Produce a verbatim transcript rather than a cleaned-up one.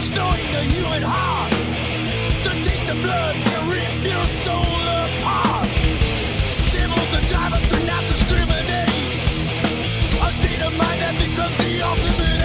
destroying the human heart. The taste of blood can rip your soul apart. Devils and divers turn out to discriminate. A state of mind that becomes the ultimate.